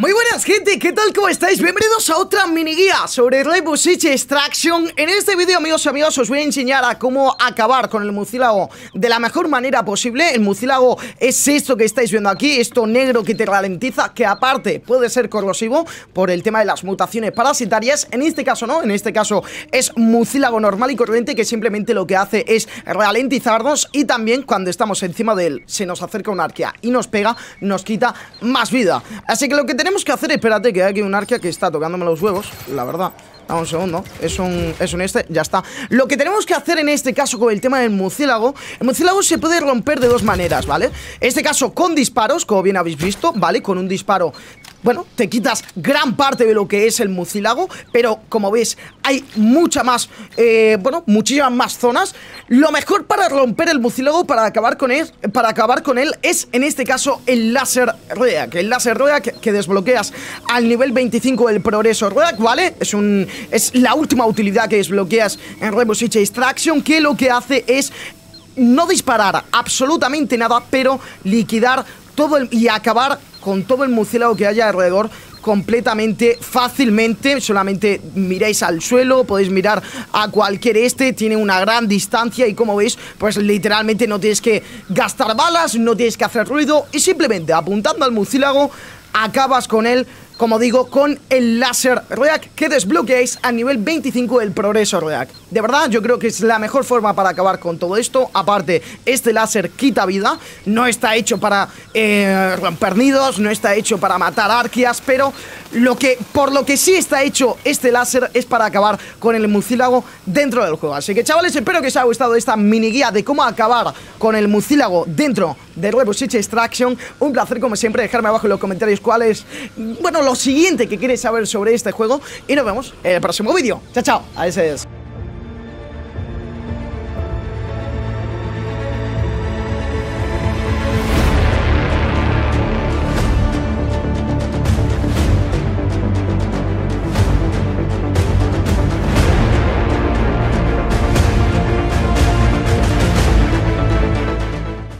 Muy buenas, gente, ¿qué tal? ¿Cómo estáis? Bienvenidos a otra mini guía sobre Rainbow Six Extraction. En este vídeo, amigos y amigas, os voy a enseñar a cómo acabar con el murciélago de la mejor manera posible. El murciélago es esto que estáis viendo aquí, esto negro que te ralentiza, que aparte puede ser corrosivo por el tema de las mutaciones parasitarias. En este caso no, en este caso es murciélago normal y corriente que simplemente lo que hace es ralentizarnos, y también cuando estamos encima de él se nos acerca un arquea y nos pega, nos quita más vida. Así que lo que tenemos que hacer, espérate, que hay aquí un arquea que está tocándome los huevos, la verdad. Dame un segundo, es un este, ya está. Lo que tenemos que hacer en este caso con el tema del murciélago, el murciélago se puede romper de dos maneras, ¿vale? En este caso con disparos, como bien habéis visto, ¿vale? Con un disparo, bueno, te quitas gran parte de lo que es el murciélago, pero como ves, hay mucha más, bueno, muchísimas más zonas. Lo mejor para romper el murciélago, para acabar con él, es en este caso el láser REACT. El láser REACT que desbloqueas al nivel 25 del progreso REACT, ¿vale? Es la última utilidad que desbloqueas en Rainbow Six Extraction, que lo que hace es no disparar absolutamente nada, pero liquidar todo y acabar con todo el murciélago que haya alrededor completamente fácilmente. Solamente miráis al suelo, podéis mirar a cualquier este, tiene una gran distancia y como veis, pues literalmente no tienes que gastar balas, no tienes que hacer ruido y simplemente apuntando al murciélago acabas con él. Como digo, con el láser REACT que desbloqueáis a nivel 25 del progreso REACT. De verdad, yo creo que es la mejor forma para acabar con todo esto. Aparte, este láser quita vida. No está hecho para romper nidos, no está hecho para matar arqueas, pero por lo que sí está hecho este láser es para acabar con el murciélago dentro del juego. Así que, chavales, espero que os haya gustado esta mini guía de cómo acabar con el murciélago dentro de Rainbow Six Extraction. Un placer, como siempre, dejarme abajo en los comentarios cuál es, bueno, lo siguiente que quieres saber sobre este juego, y nos vemos en el próximo vídeo. Chao, chao. A veces.